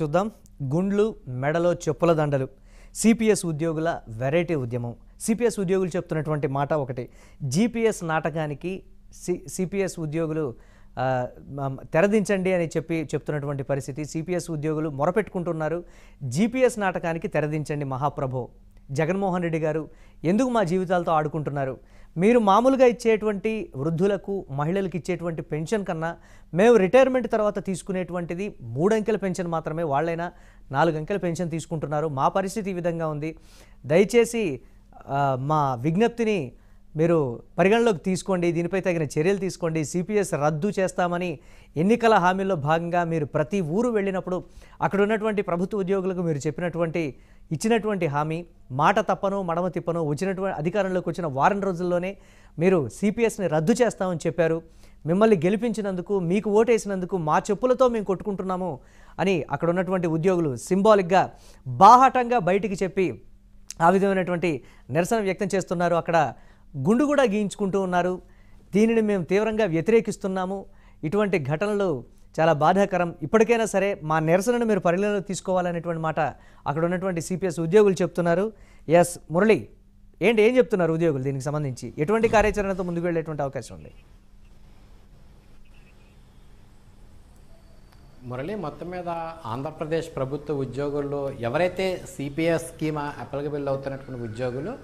చూద్దాం. గుండ్లు మెడలో చెప్పుల దండలు, సిపిఎస్ ఉద్యోగుల వెరైటీ ఉద్యమం. సిపిఎస్ ఉద్యోగులు చెప్తున్నటువంటి మాట ఒకటి, జీపీఎస్ నాటకానికి సిపిఎస్ ఉద్యోగులు తెరదించండి అని చెప్తున్నటువంటి పరిస్థితి. సిపిఎస్ ఉద్యోగులు మొరపెట్టుకుంటున్నారు, జీపీఎస్ నాటకానికి తెరదించండి మహాప్రభో, జగన్మోహన్ రెడ్డి గారు ఎందుకు మా జీవితాలతో ఆడుకుంటున్నారు, మీరు మామూలుగా ఇచ్చేటువంటి వృద్ధులకు మహిళలకు ఇచ్చేటువంటి పెన్షన్ కన్నా మేము రిటైర్మెంట్ తర్వాత తీసుకునేటువంటిది 3 అంకెల పెన్షన్ మాత్రమే, వాళ్ళైనా 4 అంకెల పెన్షన్ తీసుకుంటున్నారు, మా పరిస్థితి ఈ విధంగా ఉంది, దయచేసి మా విజ్ఞప్తిని మీరు పరిగణలోకి తీసుకోండి, దీనిపై తగిన చర్యలు తీసుకోండి, సిపిఎస్ రద్దు చేస్తామని ఎన్నికల హామీల్లో భాగంగా మీరు ప్రతి ఊరు వెళ్ళినప్పుడు అక్కడ ఉన్నటువంటి ప్రభుత్వ ఉద్యోగులకు మీరు చెప్పినటువంటి ఇచ్చినటువంటి హామీ మాట తప్పను మడమ తిప్పను, వచ్చినటువంటి అధికారంలోకి వచ్చిన వారం రోజుల్లోనే మీరు సిపిఎస్ని రద్దు చేస్తామని చెప్పారు. మిమ్మల్ని గెలిపించినందుకు మీకు ఓటేసినందుకు మా చెప్పులతో మేము కొట్టుకుంటున్నాము అని అక్కడ ఉన్నటువంటి ఉద్యోగులు సింబాలిక్గా బాహాటంగా బయటికి చెప్పి ఆ విధమైనటువంటి నిరసన వ్యక్తం చేస్తున్నారు. అక్కడ గుండు కూడా గీయించుకుంటూ ఉన్నారు. దీనిని మేము తీవ్రంగా వ్యతిరేకిస్తున్నాము, ఇటువంటి ఘటనలు చాలా బాధాకరం, ఇప్పటికైనా సరే మా నిరసనను మీరు పరిగణలోకి తీసుకోవాలనేటువంటి మాట అక్కడ ఉన్నటువంటి సిపిఎస్ ఉద్యోగులు చెప్తున్నారు. ఎస్ మురళి, ఏం చెప్తున్నారు ఉద్యోగులు దీనికి సంబంధించి, ఎటువంటి కార్యాచరణతో ముందుకు వెళ్ళేటువంటి అవకాశం ఉంది? మురళి, మొత్తం మీద ఆంధ్రప్రదేశ్ ప్రభుత్వ ఉద్యోగుల్లో ఎవరైతే సిపిఎస్ స్కీమ్ అప్లికబుల్ అవుతున్నటువంటి ఉద్యోగులు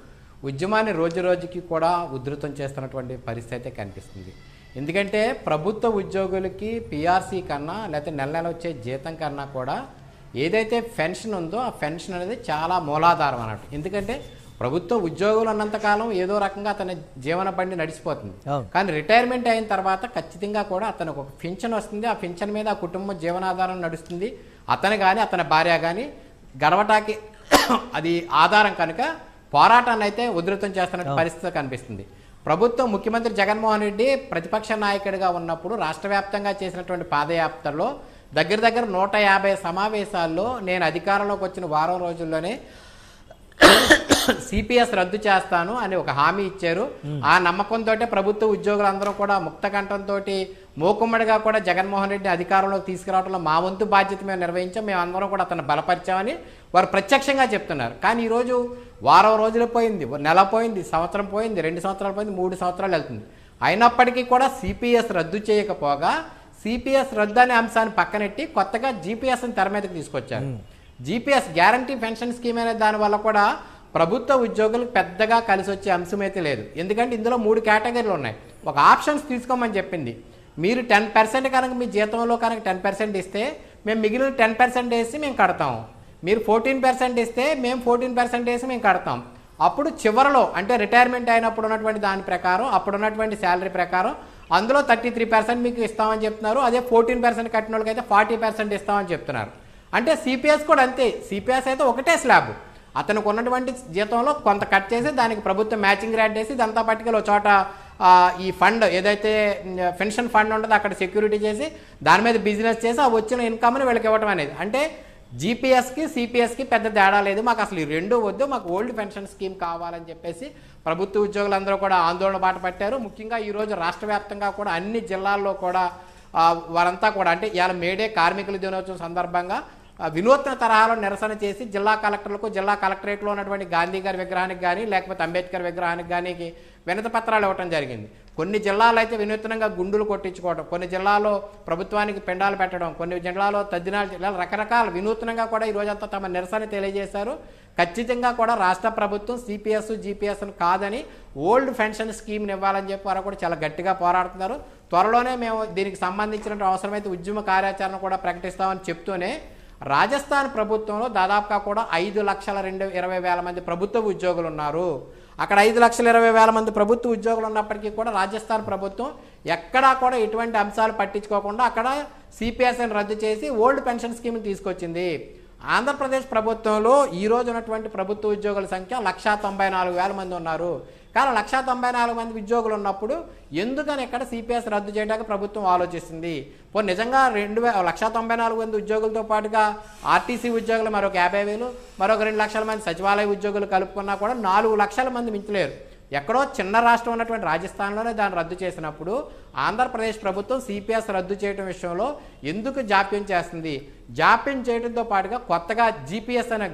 ఉద్యమాన్ని రోజు రోజుకి కూడా ఉధృతం చేస్తున్నటువంటి పరిస్థితి కనిపిస్తుంది. ఎందుకంటే ప్రభుత్వ ఉద్యోగులకి పిఆర్సీ కన్నా లేకపోతే నెల నెల వచ్చే జీతం కన్నా కూడా ఏదైతే పెన్షన్ ఉందో ఆ పెన్షన్ అనేది చాలా మూలాధారం అన్నట్టు. ఎందుకంటే ప్రభుత్వ ఉద్యోగులు అన్నంతకాలం ఏదో రకంగా అతని జీవన బండి నడిచిపోతుంది, కానీ రిటైర్మెంట్ అయిన తర్వాత ఖచ్చితంగా కూడా అతనికి ఒక పెన్షన్ వస్తుంది, ఆ పెన్షన్ మీద ఆ కుటుంబ జీవనాధారం నడుస్తుంది, అతను కానీ అతని భార్య కానీ గడవటానికి అది ఆధారం, కనుక పోరాటాన్ని అయితే ఉధృతం చేస్తున్న పరిస్థితి కనిపిస్తుంది. ప్రభుత్వం ముఖ్యమంత్రి జగన్మోహన్ రెడ్డి ప్రతిపక్ష నాయకుడిగా ఉన్నప్పుడు రాష్ట్ర వ్యాప్తంగా చేసినటువంటి పాదయాత్రలో దగ్గర దగ్గర 150 సమావేశాల్లో నేను అధికారంలోకి వచ్చిన వారం రోజుల్లోనే సిపిఎస్ రద్దు చేస్తాను అని ఒక హామీ ఇచ్చారు. ఆ నమ్మకంతో ప్రభుత్వ ఉద్యోగులందరూ కూడా ముక్త కంఠంతో మూకుమ్మడిగా కూడా జగన్మోహన్ రెడ్డిని అధికారంలోకి తీసుకురావడంలో మా వంతు బాధ్యత మేము నిర్వహించాం, మేమందరం కూడా అతను బలపరిచామని వారు ప్రత్యక్షంగా చెప్తున్నారు. కానీ ఈరోజు వారం రోజులు పోయింది, నెల పోయింది, సంవత్సరం పోయింది, 2 సంవత్సరాలు పోయింది, 3 సంవత్సరాలు వెళ్తుంది, అయినప్పటికీ కూడా సిపిఎస్ రద్దు చేయకపోగా సిపిఎస్ రద్దు అనే అంశాన్ని పక్కనెట్టి కొత్తగా జీపీఎస్ని తెర మీదకి తీసుకొచ్చారు. జీపీఎస్ గ్యారంటీ పెన్షన్ స్కీమ్ అనే దానివల్ల కూడా ప్రభుత్వ ఉద్యోగులకు పెద్దగా కలిసి వచ్చే అంశం అయితే లేదు. ఎందుకంటే ఇందులో 3 కేటగిరీలు ఉన్నాయి. ఒక ఆప్షన్స్ తీసుకోమని చెప్పింది, మీరు 10% కనుక మీ జీతంలో కనుక 10% ఇస్తే మేము మిగిలిన 10% వేసి మేము కడతాం, మీరు 14% ఇస్తే మేము 14% వేసి మేము కడతాం, అప్పుడు చివరిలో అంటే రిటైర్మెంట్ అయినప్పుడు ఉన్నటువంటి దాని ప్రకారం అప్పుడు ఉన్నటువంటి శాలరీ ప్రకారం అందులో 33% మీకు ఇస్తామని చెప్తున్నారు. అదే 14% కట్టిన వాళ్ళకైతే 40% ఇస్తామని చెప్తున్నారు. అంటే సిపిఎస్ కూడా అంతే, సిపిఎస్ అయితే ఒకటే స్లాబ్, అతనికి ఉన్నటువంటి జీతంలో కొంత కట్ చేసి దానికి ప్రభుత్వం మ్యాచింగ్ రేట్ వేసి ఇదంతా పట్టుకెళ్ళి ఒక చోట ఈ ఫండ్ ఏదైతే పెన్షన్ ఫండ్ ఉంటుందో అక్కడ సెక్యూరిటీ చేసి దాని మీద బిజినెస్ చేసి ఆ వచ్చిన ఇన్కమ్ని వీళ్ళకి ఇవ్వటం అనేది. అంటే జీపీఎస్కి సిపిఎస్కి పెద్ద తేడా లేదు, మాకు అసలు ఈ రెండు వద్దు, మాకు ఓల్డ్ పెన్షన్ స్కీమ్ కావాలని చెప్పేసి ప్రభుత్వ ఉద్యోగులందరూ కూడా ఆందోళన బాట పట్టారు. ముఖ్యంగా ఈరోజు రాష్ట్ర వ్యాప్తంగా కూడా అన్ని జిల్లాల్లో కూడా వారంతా కూడా అంటే ఇవాళ మేడే కార్మికుల దినోత్సవం సందర్భంగా వినూత్న తరహాలో నిరసన చేసి జిల్లా కలెక్టర్లకు జిల్లా కలెక్టరేట్లో ఉన్నటువంటి గాంధీ గారి విగ్రహానికి కానీ లేకపోతే అంబేద్కర్ విగ్రహానికి కానీ వినతి పత్రాలు ఇవ్వటం జరిగింది. కొన్ని జిల్లాలో అయితే వినూత్నంగా గుండులు కొట్టించుకోవడం, కొన్ని జిల్లాలో ప్రభుత్వానికి పెండాలు పెట్టడం, కొన్ని జిల్లాలో తద్దినాలు జిల్లాలు రకరకాల వినూత్నంగా కూడా ఈరోజంతా తమ నిరసన తెలియజేశారు. ఖచ్చితంగా కూడా రాష్ట్ర ప్రభుత్వం సిపిఎస్ జీపీఎస్ను కాదని ఓల్డ్ పెన్షన్ స్కీమ్ని ఇవ్వాలని చెప్పి వారు కూడా చాలా గట్టిగా పోరాడుతున్నారు. త్వరలోనే మేము దీనికి సంబంధించినటువంటి అవసరమైతే ఉద్యమ కార్యాచరణ కూడా ప్రకటిస్తామని చెప్తూనే రాజస్థాన్ ప్రభుత్వంలో దాదాపుగా కూడా 5,20,000 మంది ప్రభుత్వ ఉద్యోగులు ఉన్నారు. అక్కడ 5,20,000 మంది ప్రభుత్వ ఉద్యోగులు ఉన్నప్పటికీ కూడా రాజస్థాన్ ప్రభుత్వం ఎక్కడా కూడా ఎటువంటి అంశాలు పట్టించుకోకుండా అక్కడ సిపిఎస్ని రద్దు చేసి ఓల్డ్ పెన్షన్ స్కీమ్ని తీసుకొచ్చింది. ఆంధ్రప్రదేశ్ ప్రభుత్వంలో ఈరోజు ఉన్నటువంటి ప్రభుత్వ ఉద్యోగుల సంఖ్య 1,94,000 మంది ఉన్నారు. కానీ 1,94,000 మంది ఉద్యోగులు ఉన్నప్పుడు ఎందుకని ఇక్కడ సిపిఎస్ రద్దు చేయడానికి ప్రభుత్వం ఆలోచిస్తుంది? పోనీ నిజంగా 2,94,000 మంది ఉద్యోగులతో పాటుగా ఆర్టీసీ ఉద్యోగులు మరొక 50,000 మరొక 2,00,000 మంది సచివాలయ ఉద్యోగులు కలుపుకున్నా కూడా 4,00,000 మంది మించలేరు. ఎక్కడో చిన్న రాష్ట్రం ఉన్నటువంటి రాజస్థాన్లోనే దాన్ని రద్దు చేసినప్పుడు ఆంధ్రప్రదేశ్ ప్రభుత్వం సిపిఎస్ రద్దు చేయడం విషయంలో ఎందుకు జాప్యం చేస్తుంది? జాప్యం చేయడంతో పాటుగా కొత్తగా జిపిఎస్ అనే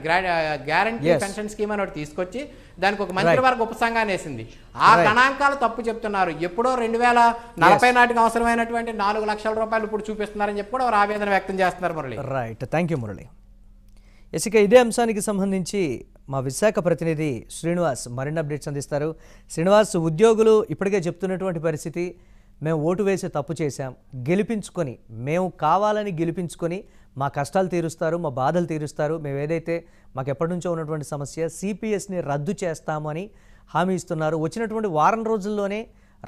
గ్యారంటీ పెన్షన్ స్కీమ్ అని ఒకటి తీసుకొచ్చి దానికి ఒక మంత్రివర్గ ఉపసంఘాన్ని వేసింది. ఆ గణాంకాలు తప్పు చెప్తున్నారు. ఎప్పుడో 2040 నాటికి అవసరమైనటువంటి 4 లక్షల రూపాయలు ఇప్పుడు చూపిస్తున్నారని చెప్పి కూడా ఆవేదన వ్యక్తం చేస్తున్నారు. Murali, right, thank you Murali. ఇక ఇదే అంశానికి సంబంధించి మా విశాఖ ప్రతినిధి శ్రీనివాస్ మరిన్ని అప్డేట్స్ అందిస్తారు. శ్రీనివాస్, ఉద్యోగులు ఇప్పటికే చెప్తున్నటువంటి పరిస్థితి, మేము ఓటు వేసి తప్పు చేశాం, గెలిపించుకొని మేము కావాలని గెలిపించుకొని మా కష్టాలు తీరుస్తారు, మా బాధలు తీరుస్తారు, మేము ఏదైతే మాకు ఎప్పటి నుంచో ఉన్నటువంటి సమస్య సిపిఎస్ని రద్దు చేస్తామని హామీ ఇస్తున్నారు. వచ్చినటువంటి వారం రోజుల్లోనే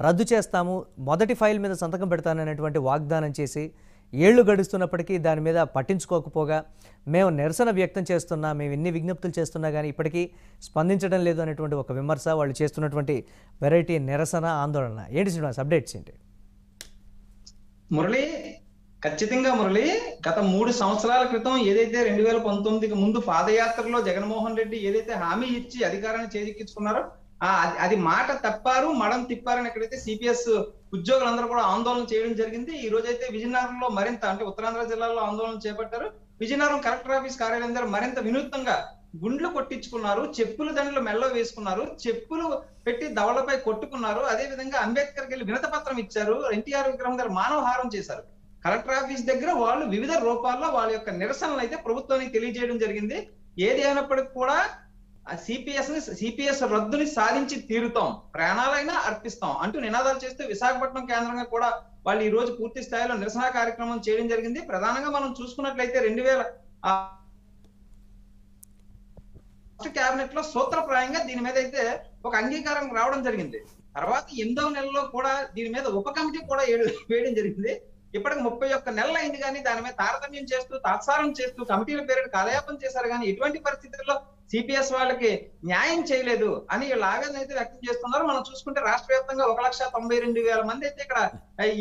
రద్దు చేస్తాము, మొదటి ఫైల్ మీద సంతకం పెడతాననేటువంటి వాగ్దానం చేసి 7 గడుస్తున్నప్పటికీ దాని మీద పట్టించుకోకపోగా, మేము నిరసన వ్యక్తం చేస్తున్నా, మేము ఎన్ని విజ్ఞప్తులు చేస్తున్నా కానీ ఇప్పటికీ స్పందించడం లేదు అనేటువంటి ఒక విమర్శ, వాళ్ళు చేస్తున్నటువంటి వెరైటీ నిరసన ఆందోళన ఏంటి శ్రీనివాస్, అప్డేట్స్ ఏంటి? మురళి, ఖచ్చితంగా మురళి, గత 3 సంవత్సరాల క్రితం ఏదైతే 2019కి ముందు పాదయాత్రలో జగన్మోహన్ రెడ్డి ఏదైతే హామీ ఇచ్చి అధికారాన్ని చేజిక్కించుకున్నారో అది మాట తప్పారు, మడం తిప్పారని ఎక్కడైతే సిపిఎస్ ఉద్యోగులందరూ కూడా ఆందోళన చేయడం జరిగింది. ఈ రోజైతే విజయనగరంలో మరింత, అంటే ఉత్తరాంధ్ర జిల్లాలో ఆందోళన చేపట్టారు. విజయనగరం కలెక్టర్ ఆఫీస్ కార్యాలయం దగ్గర మరింత వినూత్నంగా గుండ్లు కొట్టించుకున్నారు, చెప్పులు దండలు మెల్ల వేసుకున్నారు, చెప్పులు పెట్టి దవళ్లపై కొట్టుకున్నారు. అదే విధంగా అంబేద్కర్కి వెళ్ళి వినత పత్రం ఇచ్చారు, ఎన్టీఆర్ విగ్రహం దగ్గర మానవహారం చేశారు. కలెక్టర్ ఆఫీస్ దగ్గర వాళ్ళు వివిధ రూపాల్లో వాళ్ళ యొక్క నిరసనలు అయితే ప్రభుత్వానికి తెలియజేయడం జరిగింది. ఏది అయినప్పటికీ కూడా సిపిఎస్ రద్దుని సాధించి తీరుతాం, ప్రాణాలైనా అర్పిస్తాం అంటూ నినాదాలు చేస్తూ విశాఖపట్నం కేంద్రంగా కూడా వాళ్ళు ఈ రోజు పూర్తి స్థాయిలో నిరసన కార్యక్రమం చేయడం జరిగింది. ప్రధానంగా మనం చూసుకున్నట్లయితే 2000 కేబినెట్ లో సూత్రప్రాయంగా దీని మీద అయితే ఒక అంగీకారం రావడం జరిగింది. తర్వాత 8వ నెలలో కూడా దీని మీద ఉప కమిటీ కూడా వేయడం జరిగింది. ఇప్పటికి 31 నెలలు అయింది కానీ దాని మీద తారతమ్యం చేస్తూ, తాత్సారం చేస్తూ కమిటీల పేరు కాలయాపం చేశారు కానీ ఎటువంటి పరిస్థితుల్లో సిపిఎస్ వాళ్ళకి న్యాయం చేయలేదు అని వీళ్ళు ఆవేదన అయితే వ్యక్తం చేస్తున్నారు. మనం చూసుకుంటే రాష్ట్ర వ్యాప్తంగా 1,92,000 మంది అయితే ఇక్కడ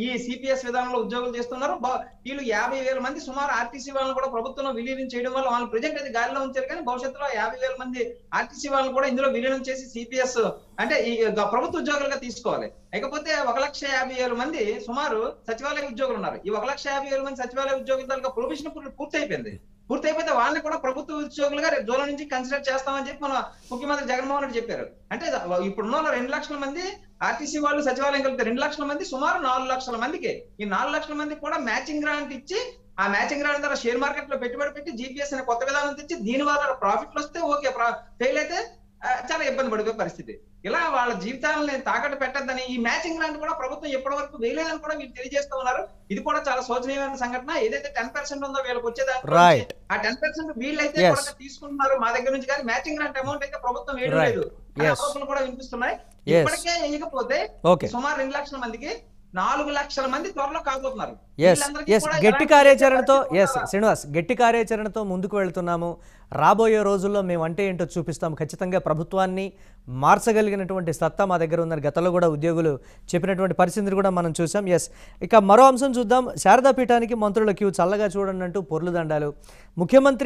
ఈ సిపిఎస్ విధానంలో ఉద్యోగులు చేస్తున్నారు. వీళ్ళు 50,000 మంది సుమారు ఆర్టీసీ వాళ్ళని కూడా ప్రభుత్వంలో విలీనం చేయడం వల్ల వాళ్ళు ప్రజెంట్ అయితే గాలిలో ఉంచారు కానీ భవిష్యత్తులో 50,000 మంది ఆర్టీసీ వాళ్ళని కూడా ఇందులో విలీనం చేసి సిపిఎస్ అంటే ఈ ప్రభుత్వ ఉద్యోగులుగా తీసుకోవాలి. ఇకపోతే 1,50,000 మంది సుమారు సచివాలయ ఉద్యోగులు ఉన్నారు. ఈ 1,50,000 మంది సచివాలయ ఉద్యోగుల తాలూకా ప్రొవిజన్ పూర్తయిపోతే వాళ్ళని కూడా ప్రభుత్వ ఉద్యోగులుగా రేపు జూలై నుంచి కన్సిడర్ చేస్తామని చెప్పి మన ముఖ్యమంత్రి జగన్మోహన్ రెడ్డి చెప్పారు. అంటే ఇప్పుడున్న 2 లక్షల మంది ఆర్టీసీ వాళ్ళు సచివాలయం కలిపితే 2 లక్షల మంది సుమారు 4 లక్షల మందికి, ఈ 4 లక్షల మంది కూడా మ్యాచింగ్ గ్రాంట్ ఇచ్చి, ఆ మ్యాచింగ్ గ్రాంట్ ద్వారా షేర్ మార్కెట్ లో పెట్టుబడి పెట్టి జిపిఎస్ అనే కొత్త విధానం తెచ్చి దీని వల్ల ప్రాఫిట్లు వస్తే ఓకే, ఫెయిల్ అయితే చాలా ఇబ్బంది పడిపోయే పరిస్థితి. ఇలా వాళ్ళ జీవితాలను తాకట్టు పెట్టద్దని ఈ మ్యాచింగ్ గ్రాంట్ కూడా ప్రభుత్వం ఎప్పటి వరకు వేయలేదని కూడా వీళ్ళు తెలియజేస్తూ ఉన్నారు. ఇది కూడా చాలా శోచనీయమైన సంఘటన. ఏదైతే 10% ఉందో వీళ్ళకి వచ్చేదాన్ని, ఆ 10% వీళ్ళైతే తీసుకుంటున్నారు మా దగ్గర నుంచి, కానీ మ్యాచింగ్ గ్రాంట్ అమౌంట్ అయితే ప్రభుత్వం వేయడం లేదు అనే ఆరోపణలు కూడా వినిపిస్తున్నాయి. ఇప్పటికే ఇకపోతే సుమారు 2 లక్షల మందికి 4 లక్షల మంది త్వరలో కాబోతున్నారు. శ్రీనివాస్, గట్టి కార్యాచరణతో ముందుకు వెళ్తున్నాము, రాబోయే రోజుల్లో మేము అంటే ఏంటో చూపిస్తాము, ఖచ్చితంగా ప్రభుత్వాన్ని మార్చగలిగినటువంటి సత్తా మా దగ్గర ఉందని గతంలో కూడా ఉద్యోగులు చెప్పినటువంటి పరిస్థితిని కూడా మనం చూసాం. ఇక మరో అంశం చూద్దాం. శారదాపీఠానికి మంత్రుల క్యూ, చల్లగా చూడండి అంటూ పొర్లు దండాలు. ముఖ్యమంత్రి